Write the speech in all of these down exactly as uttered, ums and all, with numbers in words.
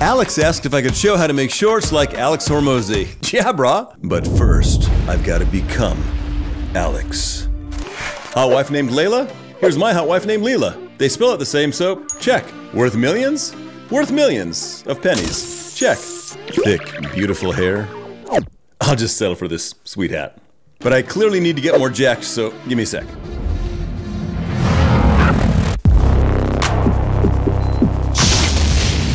Alex asked if I could show how to make shorts like Alex Hormozi. Yeah, brah. But first, I've got to become Alex. Hot wife named Layla? Here's my hot wife named Leela. They spell it the same, so check. Worth millions? Worth millions of pennies. Check. Thick, beautiful hair. I'll just settle for this sweet hat. But I clearly need to get more jacked, so give me a sec.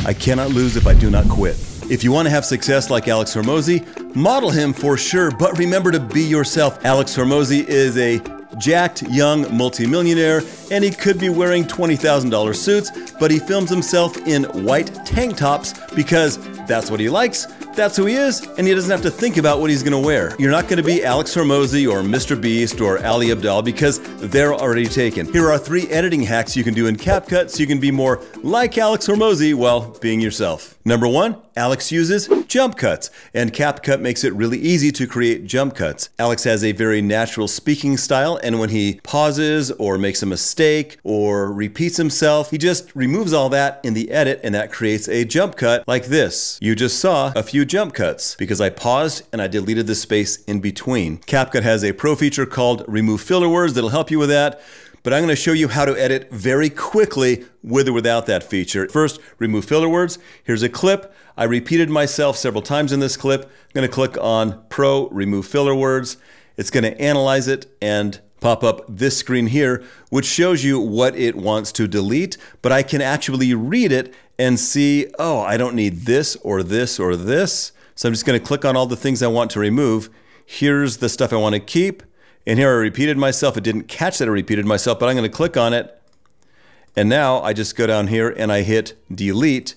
I cannot lose if I do not quit. If you want to have success like Alex Hormozi, model him for sure, but remember to be yourself. Alex Hormozi is a jacked young multimillionaire, and he could be wearing twenty thousand dollar suits, but he films himself in white tank tops because that's what he likes, that's who he is, and he doesn't have to think about what he's gonna wear. You're not gonna be Alex Hormozi or Mister Beast or Ali Abdaal because they're already taken. Here are three editing hacks you can do in CapCut so you can be more like Alex Hormozi while being yourself. Number one, Alex uses jump cuts, and CapCut makes it really easy to create jump cuts. Alex has a very natural speaking style, and when he pauses or makes a mistake or repeats himself, he just removes all that in the edit, and that creates a jump cut like this. You just saw a few jump cuts because I paused and I deleted the space in between. CapCut has a pro feature called Remove Filler Words that'll help you with that, but I'm gonna show you how to edit very quickly with or without that feature. First, remove filler words. Here's a clip. I repeated myself several times in this clip. I'm gonna click on Pro, Remove Filler Words. It's gonna analyze it and pop up this screen here, which shows you what it wants to delete, but I can actually read it and see, oh, I don't need this or this or this. So I'm just gonna click on all the things I want to remove. Here's the stuff I wanna keep. And here I repeated myself. It didn't catch that I repeated myself, but I'm gonna click on it. And now I just go down here and I hit delete,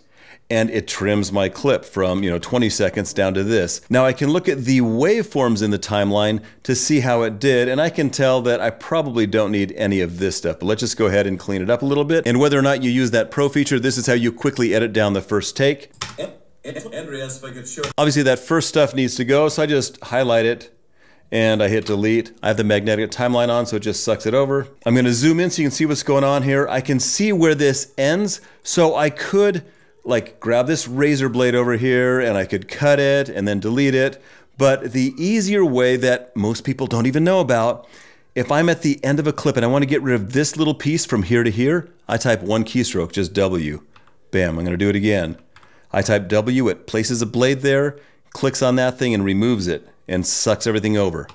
and it trims my clip from, you know, twenty seconds down to this. Now I can look at the waveforms in the timeline to see how it did, and I can tell that I probably don't need any of this stuff, but let's just go ahead and clean it up a little bit. And whether or not you use that pro feature, this is how you quickly edit down the first take. Andrew asked if I could show. Obviously that first stuff needs to go, so I just highlight it and I hit delete. I have the magnetic timeline on, so it just sucks it over. I'm gonna zoom in so you can see what's going on here. I can see where this ends, so I could like grab this razor blade over here and I could cut it and then delete it. But the easier way that most people don't even know about, if I'm at the end of a clip and I wanna get rid of this little piece from here to here, I type one keystroke, just W. Bam, I'm gonna do it again. I type W, it places a blade there, clicks on that thing and removes it and sucks everything over.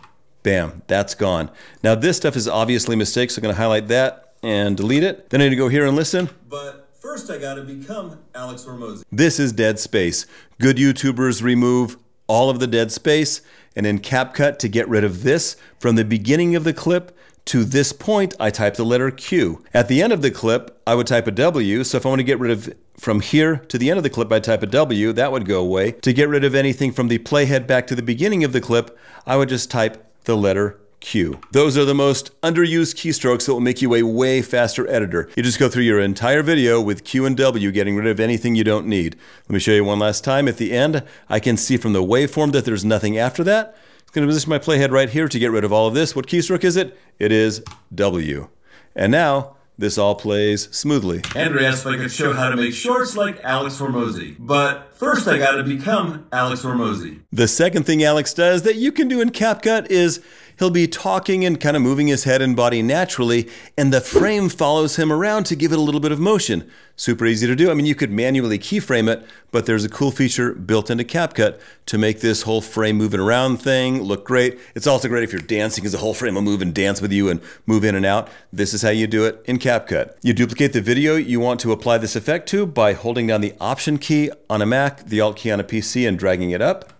Bam, that's gone. Now this stuff is obviously mistakes, so I'm gonna highlight that and delete it. Then I need to go here and listen. But first I gotta become Alex Hormozi. This is dead space. Good YouTubers remove all of the dead space, and in CapCut to get rid of this, from the beginning of the clip to this point, I type the letter Q. At the end of the clip, I would type a W, so if I wanna get rid of from here to the end of the clip, I type a W, that would go away. To get rid of anything from the playhead back to the beginning of the clip, I would just type the letter Q. Those are the most underused keystrokes that will make you a way faster editor. You just go through your entire video with Q and W, getting rid of anything you don't need. Let me show you one last time. At the end, I can see from the waveform that there's nothing after that. It's gonna position my playhead right here to get rid of all of this. What keystroke is it? It is W. And now, this all plays smoothly. Andrew asked if I could show how to make shorts like Alex Hormozi, but first I gotta become Alex Hormozi. The second thing Alex does that you can do in CapCut is he'll be talking and kind of moving his head and body naturally, and the frame follows him around to give it a little bit of motion. Super easy to do. I mean, you could manually keyframe it, but there's a cool feature built into CapCut to make this whole frame moving around thing look great. It's also great if you're dancing because the whole frame will move and dance with you and move in and out. This is how you do it in CapCut. You duplicate the video you want to apply this effect to by holding down the Option key on a Mac, the Alt key on a P C, and dragging it up.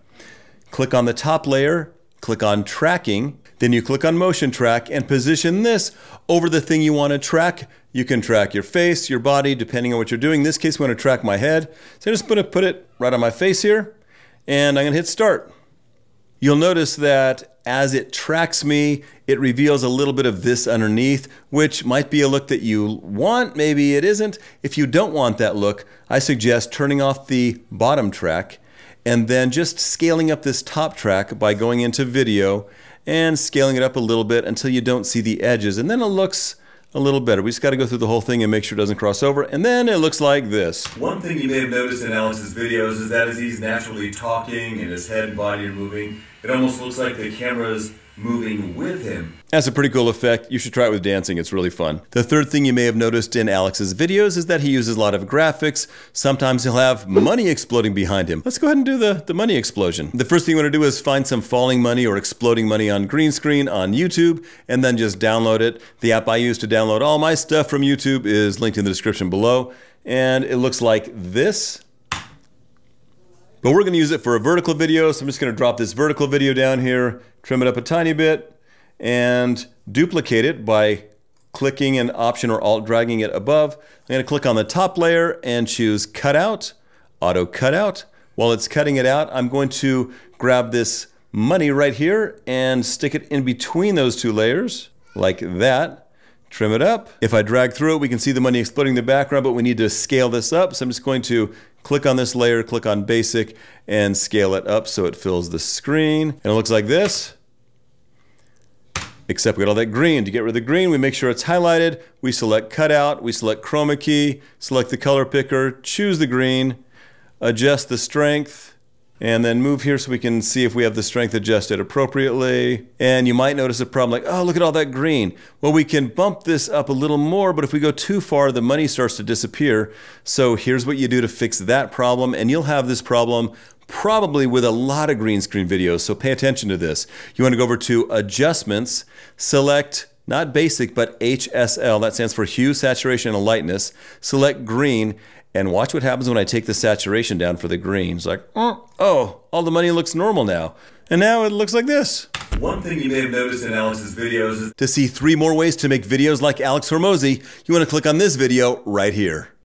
Click on the top layer, click on Tracking, then you click on Motion Track and position this over the thing you want to track. You can track your face, your body, depending on what you're doing. In this case, we want to track my head. So I'm just gonna put it right on my face here, and I'm gonna hit start. You'll notice that as it tracks me, it reveals a little bit of this underneath, which might be a look that you want, maybe it isn't. If you don't want that look, I suggest turning off the bottom track and then just scaling up this top track by going into video and scaling it up a little bit until you don't see the edges, and then it looks a little better. We just got to go through the whole thing and make sure it doesn't cross over, and then it looks like this. One thing you may have noticed in Alex's videos is that as he's naturally talking and his head and body are moving, it almost looks like the camera's moving with him. That's a pretty cool effect. You should try it with dancing, it's really fun. The third thing you may have noticed in Alex's videos is that he uses a lot of graphics. Sometimes he'll have money exploding behind him. Let's go ahead and do the, the money explosion. The first thing you want to do is find some falling money or exploding money on green screen on YouTube, and then just download it. The app I use to download all my stuff from YouTube is linked in the description below, and it looks like this. But we're going to use it for a vertical video, so I'm just going to drop this vertical video down here, trim it up a tiny bit, and duplicate it by clicking an option or alt dragging it above. I'm going to click on the top layer and choose cutout, auto cutout. While it's cutting it out, I'm going to grab this money right here and stick it in between those two layers, like that. Trim it up. If I drag through it, we can see the money exploding in the background, but we need to scale this up, so I'm just going to click on this layer, click on basic, and scale it up so it fills the screen. And it looks like this, except we got all that green. To get rid of the green, we make sure it's highlighted, we select cutout, we select chroma key, select the color picker, choose the green, adjust the strength, and then move here so we can see if we have the strength adjusted appropriately. And you might notice a problem like, oh, look at all that green. Well, we can bump this up a little more, but if we go too far, the money starts to disappear. So here's what you do to fix that problem, and you'll have this problem probably with a lot of green screen videos, so pay attention to this. You want to go over to Adjustments, select not basic, but H S L, that stands for hue, saturation, and lightness. Select green, and watch what happens when I take the saturation down for the green. It's like, oh, all the money looks normal now. And now it looks like this. One thing you may have noticed in Alex's videos is to see three more ways to make videos like Alex Hormozi, you want to click on this video right here.